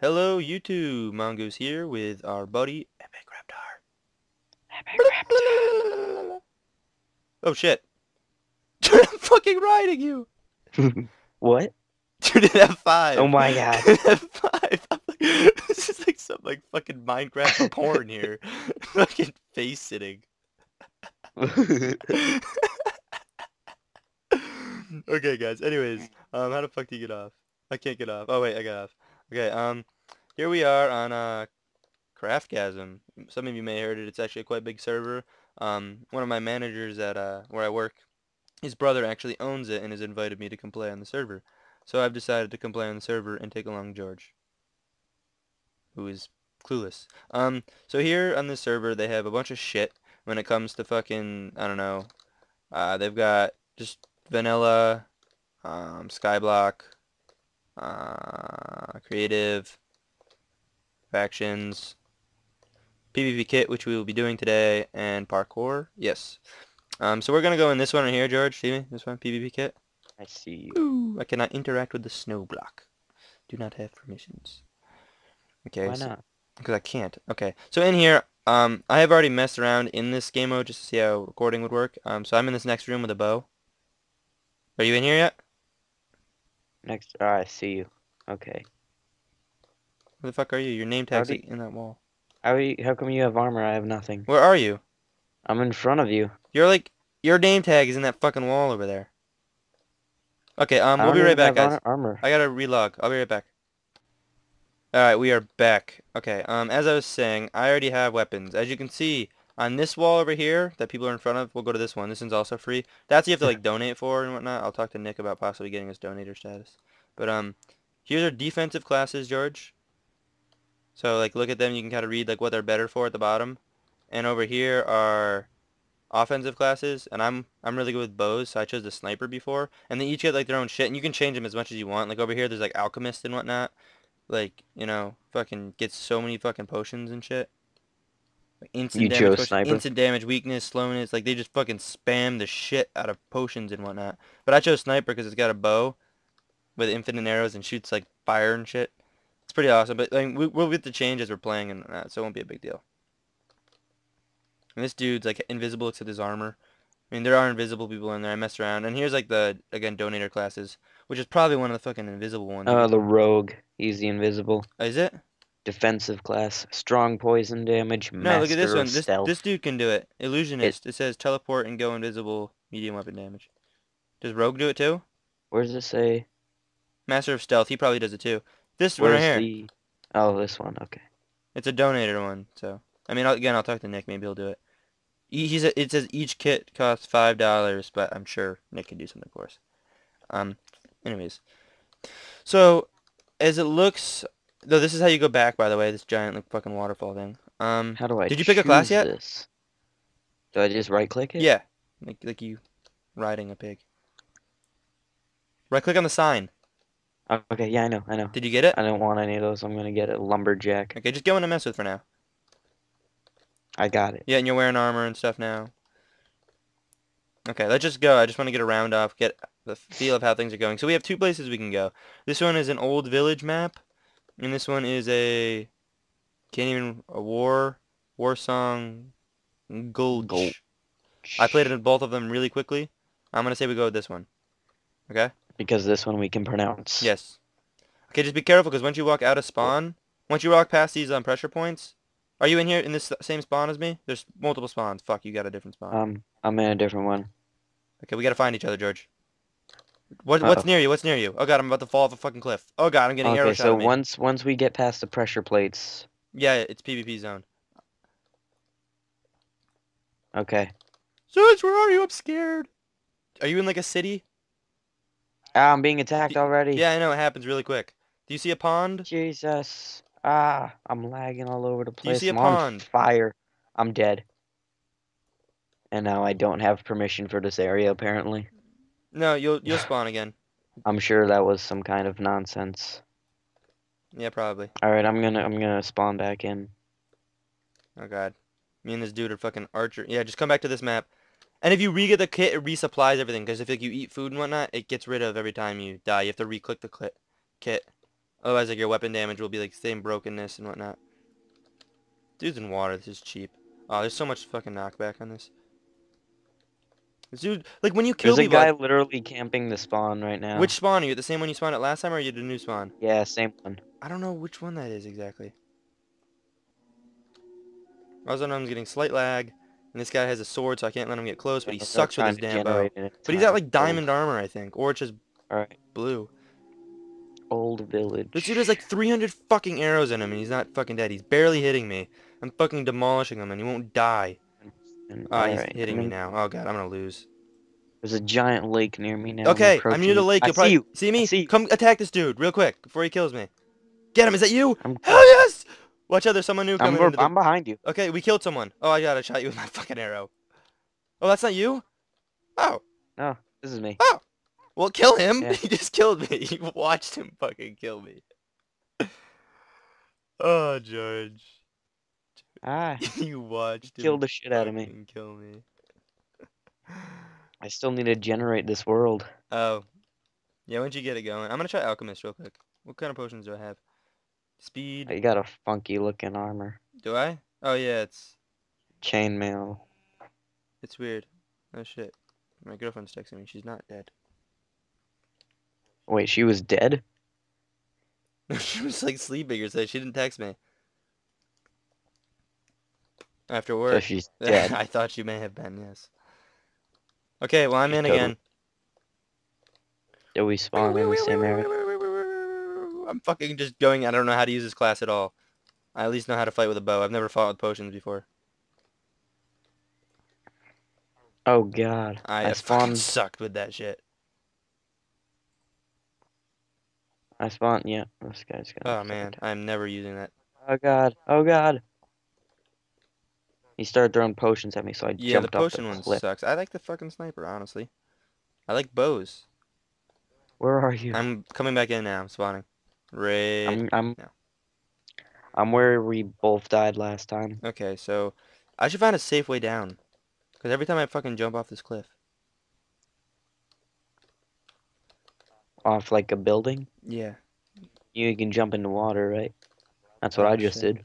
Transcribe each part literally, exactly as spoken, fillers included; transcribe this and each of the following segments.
Hello YouTube, Mongoose here with our buddy Epic Reptar. Epic Reptar. Oh shit. Dude, I'm fucking riding you. What? Dude, it F five. Oh my god. F five. I'm like, this is like some like fucking Minecraft porn here. Fucking face sitting. Okay guys, anyways, um how the fuck do you get off? I can't get off. Oh wait, I got off. Okay, um here we are on uh Craftgasm. Some of you may have heard it, it's actually a quite big server. Um one of my managers at uh where I work, his brother actually owns it and has invited me to come play on the server. So I've decided to come play on the server and take along George, who is clueless. Um so here on this server they have a bunch of shit when it comes to fucking, I don't know. Uh they've got just vanilla, um, skyblock, uh, creative, factions, P V P kit, which we will be doing today, and parkour. Yes. Um, so we're gonna go in this one right here, George. See me? This one, P V P kit. I see you. Ooh, I cannot interact with the snow block. Do not have permissions. Okay. Why so, not? Because I can't. Okay. So in here, um, I have already messed around in this game mode just to see how recording would work. Um, so I'm in this next room with a bow. Are you in here yet? Next, oh, I see you. Okay. Where the fuck are you? Your name tag's you, in that wall. How, you, how come you have armor? I have nothing. Where are you? I'm in front of you. You're like, your name tag is in that fucking wall over there. Okay, um, we'll be right back, guys. Armor. I gotta relog. I'll be right back. Alright, we are back. Okay, um, as I was saying, I already have weapons. As you can see, on this wall over here that people are in front of, we'll go to this one. This one's also free. That's what you have to like donate for and whatnot. I'll talk to Nick about possibly getting his donator status. But um, here's our defensive classes, George. So like look at them. You can kind of read like what they're better for at the bottom. And over here are offensive classes. And I'm I'm really good with bows, so I chose the sniper before. And they each get like their own shit, and you can change them as much as you want. Like over here, there's like alchemist and whatnot. Like you know, fucking gets so many fucking potions and shit. Like instant you damage, chose sniper. Instant damage, weakness, slowness, like they just fucking spam the shit out of potions and whatnot. But I chose sniper because it's got a bow with infinite arrows and shoots like fire and shit. It's pretty awesome, but like, we, we'll get to change as we're playing and whatnot, so it won't be a big deal. And this dude's like invisible except his armor. I mean, there are invisible people in there. I messed around. And here's like the, again, donator classes, which is probably one of the fucking invisible ones. Oh, uh, the rogue. He's the invisible. Is it? Defensive class, strong poison damage, master no, look at this one. This, this dude can do it. Illusionist. It, it says teleport and go invisible, medium weapon damage. Does Rogue do it too? Where does it say? Master of Stealth. He probably does it too. This one right here. The... Oh, this one. Okay. It's a donated one. So I mean, I'll, again, I'll talk to Nick. Maybe he'll do it. He, he's a, it says each kit costs five dollars, but I'm sure Nick can do something for us. Um. Anyways, so as it looks. Though this is how you go back, by the way, this giant like fucking waterfall thing. Um, how do I? Did you pick a class yet? This? Do I just right click it? Yeah, like like you riding a pig. Right click on the sign. Okay, yeah, I know, I know. Did you get it? I don't want any of those. I'm gonna get a lumberjack. Okay, just go in and mess with for now. I got it. Yeah, and you're wearing armor and stuff now. Okay, let's just go. I just want to get a round off, get the feel of how things are going. So we have two places we can go. This one is an old village map. And this one is a can't even a war war song gulch. gulch. I played it in both of them really quickly. I'm gonna say we go with this one, okay? Because this one we can pronounce. Yes. Okay, just be careful because once you walk out of spawn, once you walk past these um pressure points, are you in here in this same spawn as me? There's multiple spawns. Fuck, you got a different spawn. Um, I'm in a different one. Okay, we gotta find each other, George. What, what's near you? What's near you? Oh god, I'm about to fall off a fucking cliff. Oh god, I'm getting okay, arrow shot. Okay, so at me. once once we get past the pressure plates. Yeah, it's P V P zone. Okay. George, where are you? I'm scared. Are you in like a city? Ah, I'm being attacked Do already. Yeah, I know. It happens really quick. Do you see a pond? Jesus. Ah, I'm lagging all over the place. Do you see a I'm pond? On fire. I'm dead. And now I don't have permission for this area, apparently. No, you'll you'll spawn again. I'm sure that was some kind of nonsense. Yeah, probably. All right, I'm gonna I'm gonna spawn back in. Oh god, me and this dude are fucking archer. Yeah, just come back to this map. And if you re-get the kit, it resupplies everything. Because if like you eat food and whatnot, it gets rid of every time you die. You have to re-click the kit. Otherwise, like, your weapon damage will be like same brokenness and whatnot. Dude's in water. This is cheap. Oh, there's so much fucking knockback on this. This dude, like, when you kill There's people, a guy like, literally camping the spawn right now. Which spawn? Are you at the same one you spawned at last time, or are you at a new spawn? Yeah, same one. I don't know which one that is exactly. Also, I'm getting slight lag, and this guy has a sword, so I can't let him get close, but he sucks with his damn bow. But he's got, like, diamond armor, I think, or it's just blue. Old village. This dude has, like, three hundred fucking arrows in him, and he's not fucking dead. He's barely hitting me. I'm fucking demolishing him, and he won't die. Oh, he's hitting me now. Oh, God, I'm gonna lose. There's a giant lake near me now. Okay, I'm near the lake. You'll probably see me. Come attack this dude real quick before he kills me. Get him. Is that you? Hell yes! Watch out, there's someone new coming. I'm, the... I'm behind you. Okay, we killed someone. Oh, I got a shot you with my fucking arrow. Oh, that's not you? Oh. No, this is me. Oh. Well, kill him. Yeah. He just killed me. You watched him fucking kill me. Oh, George. Ah. You watched him. Killed the shit out of me. Kill me. I still need to generate this world. Oh. Yeah, when'd you get it going? I'm gonna try Alchemist real quick. What kind of potions do I have? Speed. You got a funky looking armor. Do I? Oh yeah, it's chainmail. It's weird. Oh shit. My girlfriend's texting me. She's not dead. Wait, she was dead? She was like sleeping or so. She didn't text me. After work. So she's dead. I thought she may have been, yes. Okay, well I'm she in couldn't. again. Did we spawn in the same area? I'm fucking just going, I don't know how to use this class at all. I at least know how to fight with a bow. I've never fought with potions before. Oh god. I, I spawned sucked with that shit. I spawned, yeah. This guy's gonna Oh man, it. I'm never using that. Oh god, oh god. He started throwing potions at me, so I yeah, jumped off the cliff. Yeah, the potion one sucks. I like the fucking sniper, honestly. I like bows. Where are you? I'm coming back in now, I'm spawning. Right. I'm I'm, no. I'm where we both died last time. Okay, so I should find a safe way down, because every time I fucking jump off this cliff. Off like a building? Yeah. You can jump into water, right? That's what oh, I just shit. did.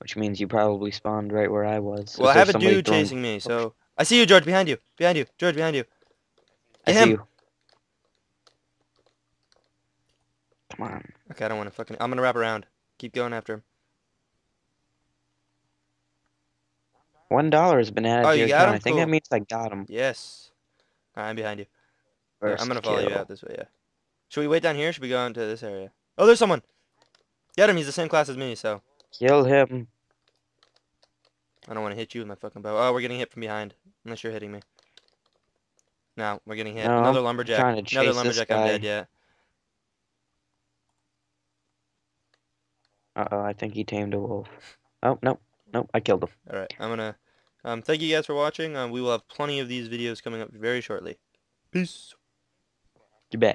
Which means you probably spawned right where I was. Well, I have a dude throwing... chasing me, so oh. I see you, George, behind you, behind you, George, behind you. Get I him. see you. Come on. Okay, I don't want to fucking... I'm going to wrap around. Keep going after him. One dollar has been added oh, to your account. I think cool. that means I got him. Yes. Right, I'm behind you. Right, I'm going to follow kill. you out this way, yeah. Should we wait down here or should we go into this area? Oh, there's someone! Get him, he's the same class as me, so... Kill him. I don't want to hit you with my fucking bow. Oh, we're getting hit from behind. Unless you're hitting me. No, we're getting hit. No, Another lumberjack. Trying to chase Another lumberjack, this guy. I'm dead, yeah. Uh-oh, I think he tamed a wolf. Oh, no, no, I killed him. Alright, I'm gonna... Um, thank you guys for watching. Um, we will have plenty of these videos coming up very shortly. Peace. Goodbye.